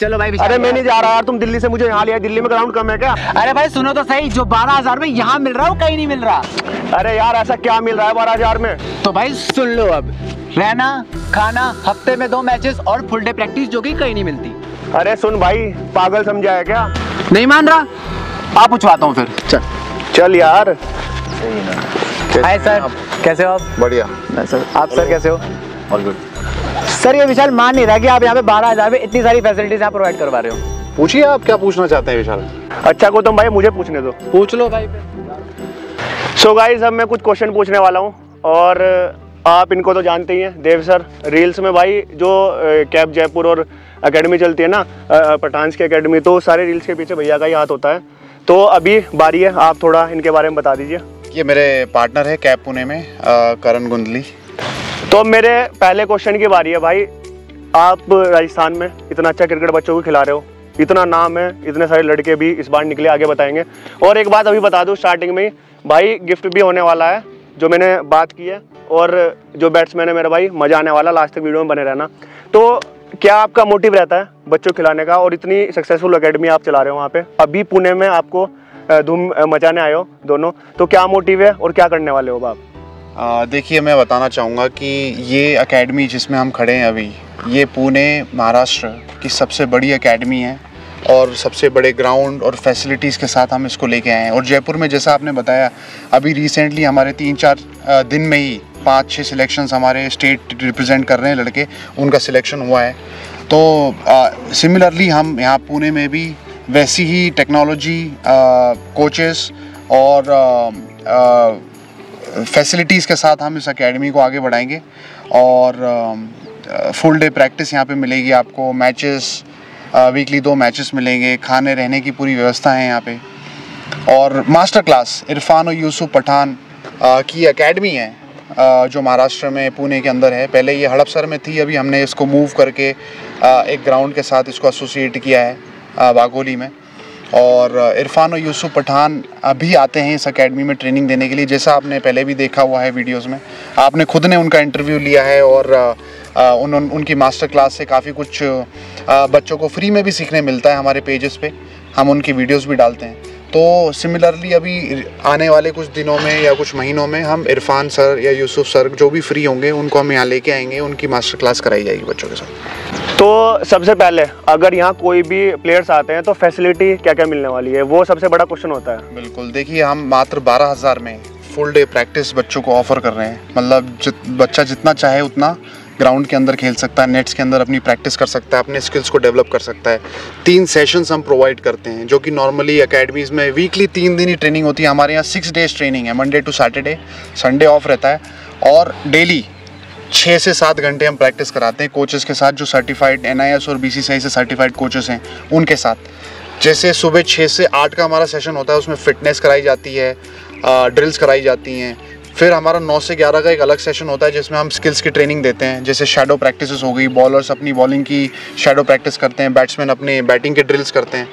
चलो भाई विशाल, अरे मैं नहीं जा रहा यार, तुम दिल्ली से मुझे यहाँ लिया, दिल्ली में ग्राउंड कम है क्या? अरे भाई सुनो तो सही, जो 12,000 में यहाँ मिल रहा हूँ कहीं नहीं मिल रहा। अरे यार ऐसा क्या मिल रहा है 12,000 में? तो भाई सुन लो, अब रहना खाना, हफ्ते में 2 मैचेस और फुल डे प्रैक्टिस, जो की कहीं नहीं मिलती। अरे सुन भाई, पागल समझा है क्या? नहीं मान रहा, आप पूछवाता हूँ फिर। चल चल यार। हाय सर, कैसे हो आप? बढ़िया सर, आप सर कैसे हो? All good sir. ये विशाल मान नहीं रहा कि आप यहाँ पे 12,000 में इतनी सारी फैसिलिटीज आप प्रोवाइड करवा रहे हो। पूछिए आप क्या पूछना चाहते हैं विशाल। अच्छा गौतम भाई मुझे पूछने दो। पूछ लो भाई। सो गाइस अब मैं कुछ क्वेश्चन पूछने वाला हूँ और आप इनको तो जानते ही हैं, देव सर रील्स में भाई जो कैप जयपुर और अकेडमी चलती है ना, पठानस की अकेडमी, तो सारे रील्स के पीछे भैया का ही हाथ होता है। तो अभी बारी है, आप थोड़ा इनके बारे में बता दीजिए। ये मेरे पार्टनर है कैप पुणे में, करण गुंदली। तो मेरे पहले क्वेश्चन की बारी है भाई, आप राजस्थान में इतना अच्छा क्रिकेट बच्चों को खिला रहे हो, इतना नाम है, इतने सारे लड़के भी इस बार निकले, आगे बताएंगे। और एक बात अभी बता दूं स्टार्टिंग में भाई, गिफ्ट भी होने वाला है जो मैंने बात की है, और जो बैट्समैन है मेरा भाई, मज़ा आने वाला, लास्ट तक वीडियो में बने रहना। तो क्या आपका मोटिव रहता है बच्चों को खिलाने का, और इतनी सक्सेसफुल अकेडमी आप चला रहे हो वहाँ पे, अभी पुणे में आपको धूम मचाने आए हो दोनों, तो क्या मोटिव है और क्या करने वाले हो बाप? देखिए मैं बताना चाहूँगा कि ये अकेडमी जिसमें हम खड़े हैं अभी, ये पुणे महाराष्ट्र की सबसे बड़ी अकेडमी है और सबसे बड़े ग्राउंड और फैसिलिटीज़ के साथ हम इसको लेके आए हैं। और जयपुर में जैसा आपने बताया, अभी रिसेंटली हमारे 3-4 दिन में ही 5-6 सिलेक्शंस हमारे स्टेट रिप्रेजेंट कर रहे हैं लड़के, उनका सिलेक्शन हुआ है। तो सिमिलरली हम यहाँ पुणे में भी वैसी ही टेक्नोलॉजी, कोचेस और फैसिलिटीज़ के साथ हम इस एकेडमी को आगे बढ़ाएंगे। और फुल डे प्रैक्टिस यहाँ पे मिलेगी आपको, मैचेस वीकली 2 मैचेस मिलेंगे, खाने रहने की पूरी व्यवस्था है यहाँ पे। और मास्टर क्लास इरफान और यूसुफ पठान की एकेडमी है जो महाराष्ट्र में पुणे के अंदर है। पहले ये हड़पसर में थी, अभी हमने इसको मूव करके एक ग्राउंड के साथ इसको एसोसिएट किया है वाघोली में। और इरफान और यूसुफ पठान अभी आते हैं इस एकेडमी में ट्रेनिंग देने के लिए, जैसा आपने पहले भी देखा हुआ है वीडियोस में, आपने खुद ने उनका इंटरव्यू लिया है। और उनकी मास्टर क्लास से काफ़ी कुछ बच्चों को फ्री में भी सीखने मिलता है, हमारे पेजेस पे हम उनकी वीडियोस भी डालते हैं। तो सिमिलरली अभी आने वाले कुछ दिनों में या कुछ महीनों में हम इरफान सर या यूसुफ सर जो भी फ्री होंगे उनको हम यहाँ लेके आएंगे, उनकी मास्टर क्लास कराई जाएगी बच्चों के साथ। तो सबसे पहले अगर यहाँ कोई भी प्लेयर्स आते हैं तो फैसिलिटी क्या क्या मिलने वाली है, वो सबसे बड़ा क्वेश्चन होता है। बिल्कुल, देखिए हम मात्र 12,000 में फुल डे प्रैक्टिस बच्चों को ऑफर कर रहे हैं। मतलब बच्चा जितना चाहे उतना ग्राउंड के अंदर खेल सकता है, नेट्स के अंदर अपनी प्रैक्टिस कर सकता है, अपने स्किल्स को डेवलप कर सकता है। 3 सेशंस हम प्रोवाइड करते हैं, जो कि नॉर्मली एकेडमीज़ में वीकली 3 दिन ही ट्रेनिंग होती है। हमारे यहाँ 6 डेज ट्रेनिंग है, Monday to Saturday, Sunday off रहता है। और डेली 6 से 7 घंटे हम प्रैक्टिस कराते हैं कोचेस के साथ, जो सर्टिफाइड NIS और BCCI से सर्टिफाइड कोचेस हैं उनके साथ। जैसे सुबह 6 से 8 का हमारा सेशन होता है, उसमें फिटनेस कराई जाती है, ड्रिल्स कराई जाती हैं। फिर हमारा 9 से 11 का एक अलग सेशन होता है जिसमें हम स्किल्स की ट्रेनिंग देते हैं, जैसे शैडो प्रैक्टिसेस हो गई, बॉलर्स अपनी बॉलिंग की शैडो प्रैक्टिस करते हैं, बैट्समैन अपने बैटिंग के ड्रिल्स करते हैं।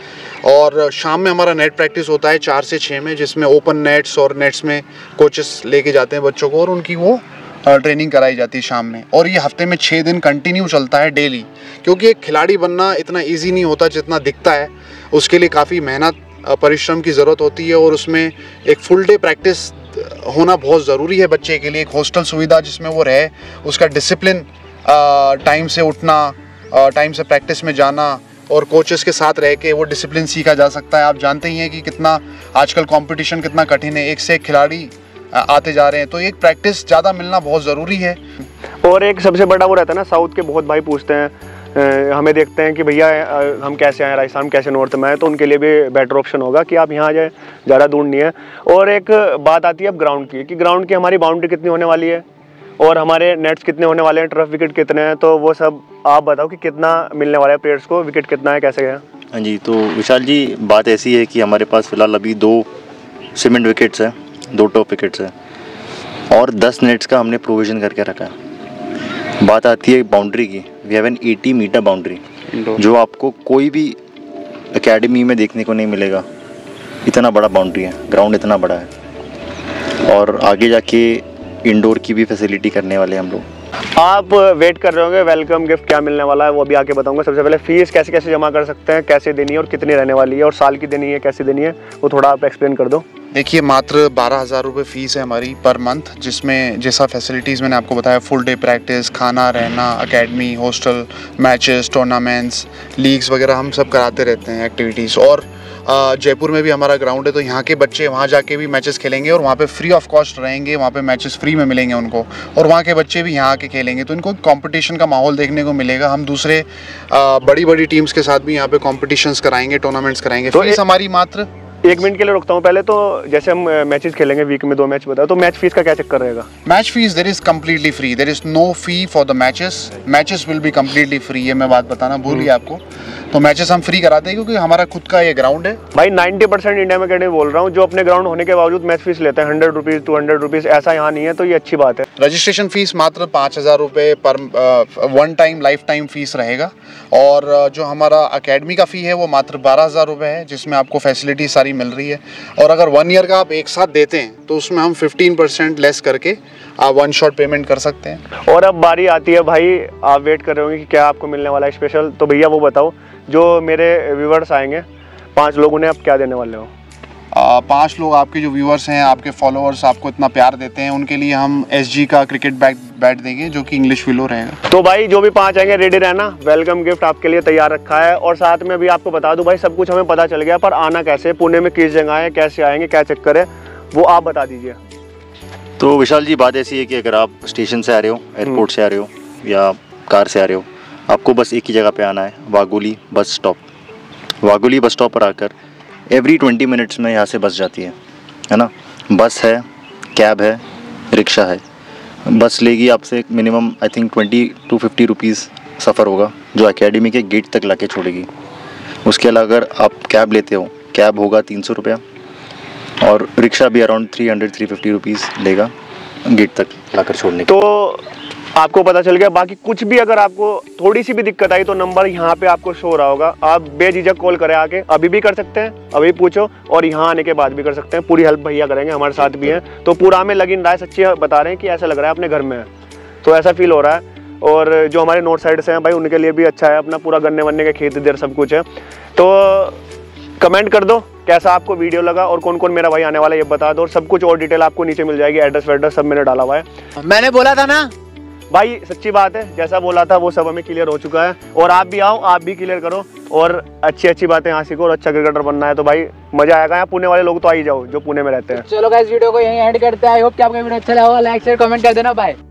और शाम में हमारा नेट प्रैक्टिस होता है 4 से 6 में, जिसमें ओपन नेट्स और नेट्स में कोचेस लेके जाते हैं बच्चों को और उनकी वो ट्रेनिंग कराई जाती है शाम में। और ये हफ्ते में 6 दिन कंटिन्यू चलता है डेली, क्योंकि एक खिलाड़ी बनना इतना ईजी नहीं होता जितना दिखता है, उसके लिए काफ़ी मेहनत परिश्रम की ज़रूरत होती है। और उसमें एक फुल डे प्रैक्टिस होना बहुत ज़रूरी है बच्चे के लिए, एक हॉस्टल सुविधा जिसमें वो रहे, उसका डिसिप्लिन, टाइम से उठना, टाइम से प्रैक्टिस में जाना, और कोचेस के साथ रह के वो डिसिप्लिन सीखा जा सकता है। आप जानते ही हैं कि कितना आजकल कंपटीशन कितना कठिन है, एक से एक खिलाड़ी आते जा रहे हैं, तो एक प्रैक्टिस ज़्यादा मिलना बहुत ज़रूरी है। और एक सबसे बड़ा वो रहता है ना, साउथ के बहुत भाई पूछते हैं हमें, देखते हैं कि भैया हम कैसे आएँ राजस्थान, कैसे नॉर्थ में आए, तो उनके लिए भी बेटर ऑप्शन होगा कि आप यहाँ आ जाएँ, ज़्यादा दूर नहीं है। और एक बात आती है अब ग्राउंड की, कि ग्राउंड की हमारी बाउंड्री कितनी होने वाली है और हमारे नेट्स कितने होने वाले हैं, ट्रफ विकेट कितने हैं, तो वो सब आप बताओ कि कितना मिलने वाला है प्लेयर्स को, विकेट कितना है, कैसे है। हाँ जी, तो विशाल जी बात ऐसी है कि हमारे पास फ़िलहाल अभी 2 सीमेंट विकेट्स हैं, 2 टॉप विकेट्स हैं और 10 नेट्स का हमने प्रोविज़न करके रखा है। बात आती है बाउंड्री की, we have an 80 metre boundary, जो आपको कोई भी एकेडमी में देखने को नहीं मिलेगा, इतना बड़ा बाउंड्री है, ग्राउंड इतना बड़ा है। और आगे जाके इंडोर की भी फैसिलिटी करने वाले हम लोग। आप वेट कर रहे होंगे वेलकम गिफ्ट क्या मिलने वाला है वो अभी आके बताऊंगा। सबसे पहले फीस कैसे कैसे जमा कर सकते हैं, कैसे देनी है और कितनी रहने वाली है और साल की देनी है, कैसे देनी है वो थोड़ा आप एक्सप्लेन कर दो। देखिए मात्र 12,000 रुपये फ़ीस है हमारी पर मंथ, जिसमें जैसा फैसिलिटीज़ मैंने आपको बताया, फुल डे प्रैक्टिस, खाना, रहना, academy, hostel, matches, tournaments, leagues वगैरह हम सब कराते रहते हैं एक्टिविटीज़। और जयपुर में भी हमारा ग्राउंड है तो यहाँ के बच्चे वहाँ जाके भी मैचेस खेलेंगे और वहाँ पे फ्री ऑफ कॉस्ट रहेंगे, वहाँ पे मैचेस फ्री में मिलेंगे उनको और वहाँ के बच्चे भी यहाँ आके खेलेंगे तो इनको कंपटीशन का माहौल देखने को मिलेगा। हम दूसरे बड़ी बड़ी टीम्स के साथ भी यहाँ पे कंपटीशंस कराएंगे, टूर्नामेंट्स कराएंगे। तो फीस हमारी मात्र, एक मिनट के लिए रुकता हूँ, पहले तो जैसे हम मैचेस खेलेंगे वीक में 2 मैच, बताओ तो मैच फीस का क्या चक्कर रहेगा? Match fees there is completely free, there is no fee for the matches, matches will be completely free. ये मैं बात बताना भूल गया आपको, तो मैचेस हम फ्री कराते हैं क्योंकि हमारा खुद का ये ग्राउंड है। भाई 90% इंडिया में अकेडमी बोल रहा हूँ जो अपने ग्राउंड होने के बावजूद मैच फीस लेते हैं 100 रुपीज़, 200 रुपीज़, ऐसा यहाँ नहीं है तो ये अच्छी बात है। रजिस्ट्रेशन फीस मात्र 5,000 रुपये पर one time life time fees रहेगा और जो हमारा अकेडमी का फ़ी है वो मात्र 12,000 रुपये है, जिसमें आपको फैसिलिटी सारी मिल रही है। और अगर 1 ईयर का आप एक साथ देते हैं तो उसमें हम 15% लेस करके आप वन शॉट पेमेंट कर सकते हैं। और अब बारी आती है, भाई आप वेट कर रहे होंगे कि क्या आपको मिलने वाला है स्पेशल, तो भैया वो बताओ जो मेरे व्यूवर्स आएंगे 5 लोग, उन्हें आप क्या देने वाले हो? 5 लोग आपके जो व्यूवर्स हैं, आपके फॉलोअर्स आपको इतना प्यार देते हैं, उनके लिए हम SG का क्रिकेट बैट देंगे जो कि इंग्लिश विलो रहेगा। तो भाई जो भी 5 आएंगे रेडी रहना, वेलकम गिफ्ट आपके लिए तैयार रखा है। और साथ में भी आपको बता दूं भाई, सब कुछ हमें पता चल गया पर आना कैसे, पुणे में किस जगह है, कैसे आएंगे, क्या चक्कर है वो आप बता दीजिए। तो विशाल जी बात ऐसी है कि अगर आप स्टेशन से आ रहे हो, एयरपोर्ट से आ रहे हो या कार से आ रहे हो, आपको बस एक ही जगह पे आना है, Wagholi bus stop. Wagholi bus stop पर आकर एवरी 20 मिनट्स में यहाँ से बस जाती है ना, बस है, कैब है, रिक्शा है। बस लेगी आपसे minimum I think 20 to 50 rupees सफ़र होगा जो एकेडमी के गेट तक लाके छोड़ेगी। उसके अलावा अगर आप कैब लेते हो, कैब होगा 300 रुपया और रिक्शा भी अराउंड 300-350 रुपीज़ लेगा गेट तक लाकर छोड़ने। तो आपको पता चल गया, बाकी कुछ भी अगर आपको थोड़ी सी भी दिक्कत आई तो नंबर यहाँ पे आपको शो रहा होगा, आप बेझिझक कॉल करें, आके अभी भी कर सकते हैं, अभी पूछो और यहाँ आने के बाद भी कर सकते हैं। पूरी हेल्प भैया करेंगे, हमारे साथ भी हैं तो पूरा में लग इन रहा है, सच्ची बता रहे हैं कि ऐसा लग रहा है अपने घर में है तो ऐसा फील हो रहा है। और जो हमारे नॉर्थ साइड से हैं भाई उनके लिए भी अच्छा है, अपना पूरा गन्ने वन्ने के खेत इधर सब कुछ है। तो कमेंट कर दो कैसा आपको वीडियो लगा और कौन कौन मेरा भाई आने वाला है ये बता दो, और सब कुछ और डिटेल आपको नीचे मिल जाएगी, एड्रेस वेड्रेस सब मैंने डाला हुआ है। मैंने बोला था ना भाई, सच्ची बात है, जैसा बोला था वो सब हमें क्लियर हो चुका है। और आप भी आओ, आप भी क्लियर करो और अच्छी अच्छी बातें यहाँ सीखो और अच्छा क्रिकेटर बनना है तो भाई मजा आएगा। यहाँ पुणे वाले लोग तो आ ही जाओ जो पुणे में रहते हैं। चलो गाइस वीडियो को यहीं एंड करते हैं, आई होप कि आपको वीडियो अच्छा लगा, लाइक शेयर कमेंट कर देना, बाय।